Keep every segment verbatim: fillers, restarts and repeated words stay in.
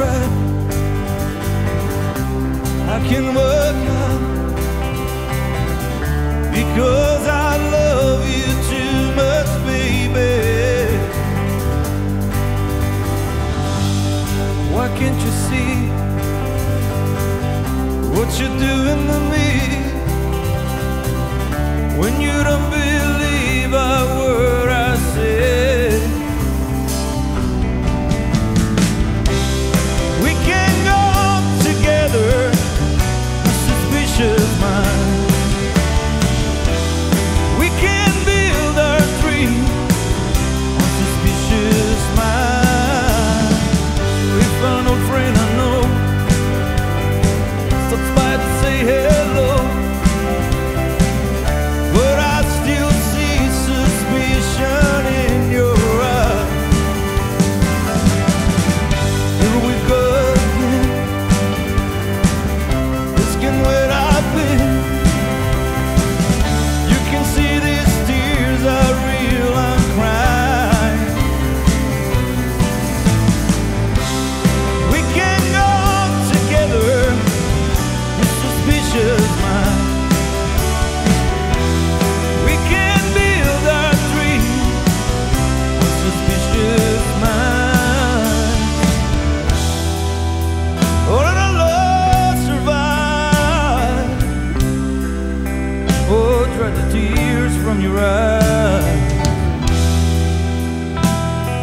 try, I can work out, because I love you too much, baby. Why can't you see what you're doing to me when you don't believe I were?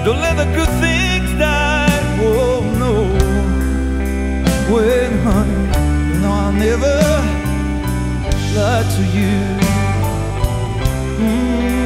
Don't let the good things die, oh no. Wait, honey, you know I'll never lie to you. Mm.